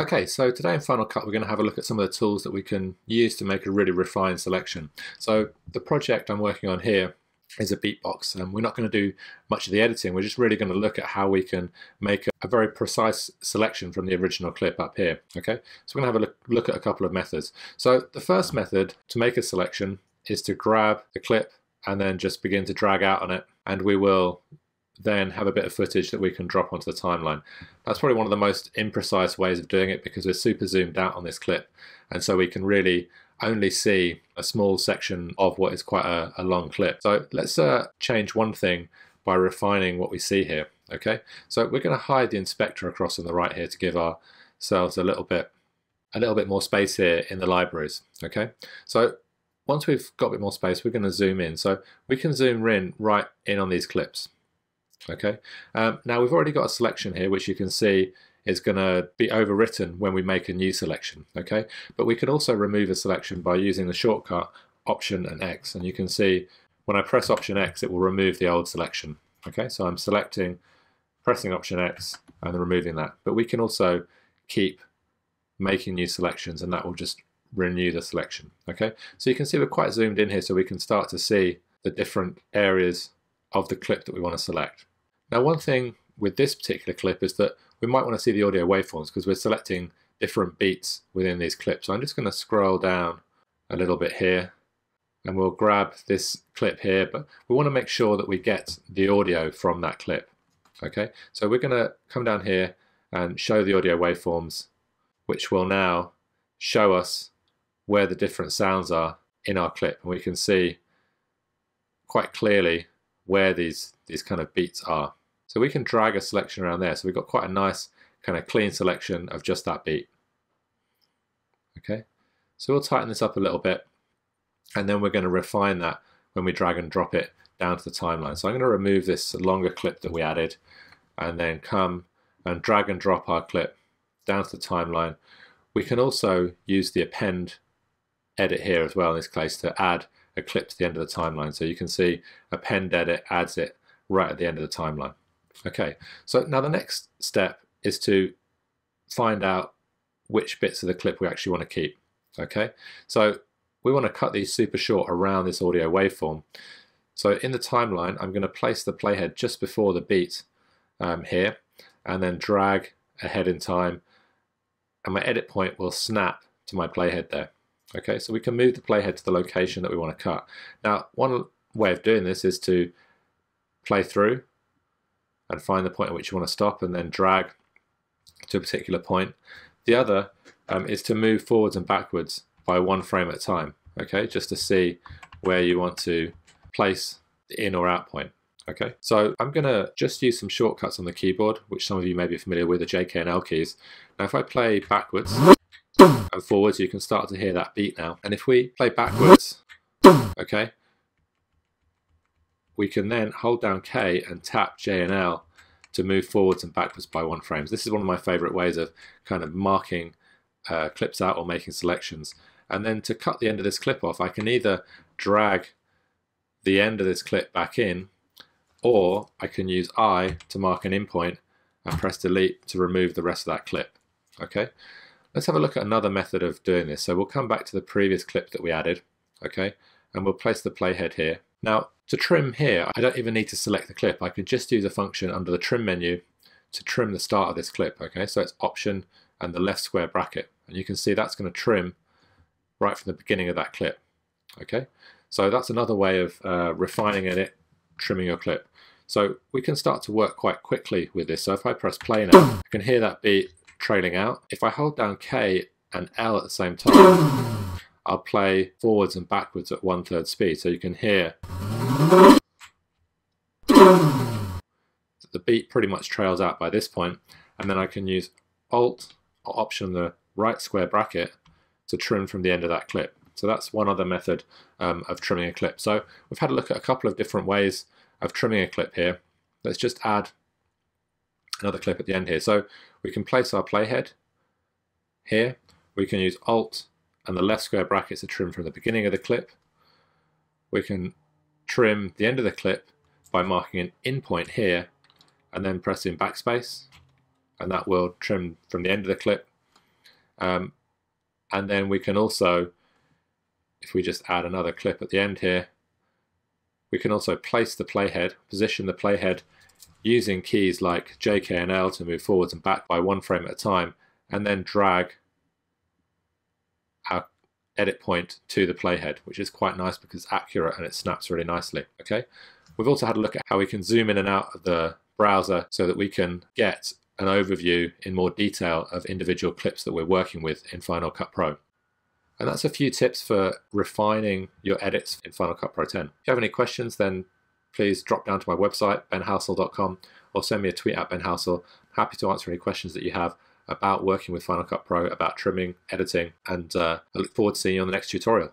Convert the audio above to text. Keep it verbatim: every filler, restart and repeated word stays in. Okay, so today in Final Cut we're going to have a look at some of the tools that we can use to make a really refined selection. So the project I'm working on here is a beatbox, and we're not going to do much of the editing. We're just really going to look at how we can make a very precise selection from the original clip up here. Okay, so we're going to have a look, look at a couple of methods. So the first method to make a selection is to grab the clip and then just begin to drag out on it, and we will then have a bit of footage that we can drop onto the timeline. That's probably one of the most imprecise ways of doing it because we're super zoomed out on this clip, and so we can really only see a small section of what is quite a, a long clip. So let's uh, change one thing by refining what we see here. Okay, so we're going to hide the inspector across on the right here to give ourselves a little bit a little bit more space here in the libraries. Okay, so once we've got a bit more space, we're going to zoom in. So we can zoom in right in on these clips. Okay, um, now we've already got a selection here which you can see is going to be overwritten when we make a new selection. Okay, but we can also remove a selection by using the shortcut Option and X, and you can see when I press Option X it will remove the old selection. Okay, so I'm selecting, pressing Option X and then removing that, but we can also keep making new selections and that will just renew the selection. Okay, so you can see we're quite zoomed in here, so we can start to see the different areas of the clip that we want to select. Now one thing with this particular clip is that we might want to see the audio waveforms because we're selecting different beats within these clips. So I'm just going to scroll down a little bit here and we'll grab this clip here, but we want to make sure that we get the audio from that clip. Okay, so we're going to come down here and show the audio waveforms, which will now show us where the different sounds are in our clip, and we can see quite clearly where these these kind of beats are. So we can drag a selection around there, so we've got quite a nice kind of clean selection of just that beat. Okay, so we'll tighten this up a little bit and then we're going to refine that when we drag and drop it down to the timeline. So I'm going to remove this longer clip that we added and then come and drag and drop our clip down to the timeline. We can also use the append edit here as well in this case to add a clip to the end of the timeline, so you can see append edit adds it right at the end of the timeline. Okay, so now the next step is to find out which bits of the clip we actually want to keep. Okay, so we want to cut these super short around this audio waveform. So in the timeline I'm going to place the playhead just before the beat um, here and then drag ahead in time, and my edit point will snap to my playhead there. Okay, so we can move the playhead to the location that we want to cut. Now one way of doing this is to play through and find the point at which you want to stop and then drag to a particular point. The other um, is to move forwards and backwards by one frame at a time, okay, just to see where you want to place the in or out point. Okay, so I'm going to just use some shortcuts on the keyboard, which some of you may be familiar with, the J K and L keys. Now if I play backwards and forwards, you can start to hear that beat now. And if we play backwards, okay, we can then hold down K and tap J and L to move forwards and backwards by one frame. This is one of my favorite ways of kind of marking uh, clips out or making selections. And then to cut the end of this clip off, I can either drag the end of this clip back in, or I can use I to mark an in point and press delete to remove the rest of that clip. Okay, let's have a look at another method of doing this. So we'll come back to the previous clip that we added, okay, and we'll place the playhead here. Now to trim here, I don't even need to select the clip. I can just use a function under the trim menu to trim the start of this clip. Okay, so it's Option and the left square bracket, and you can see that's going to trim right from the beginning of that clip. Okay, so that's another way of uh, refining it, trimming your clip. So we can start to work quite quickly with this. So if I press play now, I can hear that beat trailing out. If I hold down K and L at the same time, I'll play forwards and backwards at one third speed, so you can hear the beat pretty much trails out by this point, and then I can use Alt or Option the right square bracket to trim from the end of that clip. So that's one other method um, of trimming a clip. So we've had a look at a couple of different ways of trimming a clip here. Let's just add another clip at the end here. So we can place our playhead here, we can use Alt and the left square brackets to trim from the beginning of the clip, we can trim the end of the clip by marking an in point here and then pressing backspace, and that will trim from the end of the clip Um, and then we can also, if we just add another clip at the end here, we can also place the playhead, position the playhead using keys like J, K, and L to move forwards and back by one frame at a time, and then drag our edit point to the playhead, which is quite nice because it's accurate and it snaps really nicely. Okay, we've also had a look at how we can zoom in and out of the browser so that we can get an overview in more detail of individual clips that we're working with in Final Cut Pro. And that's a few tips for refining your edits in Final Cut Pro ten. If you have any questions, then please drop down to my website, ben housel dot com, or send me a tweet at benhousel. I'm happy to answer any questions that you have about working with Final Cut Pro, about trimming, editing, and uh, I look forward to seeing you on the next tutorial.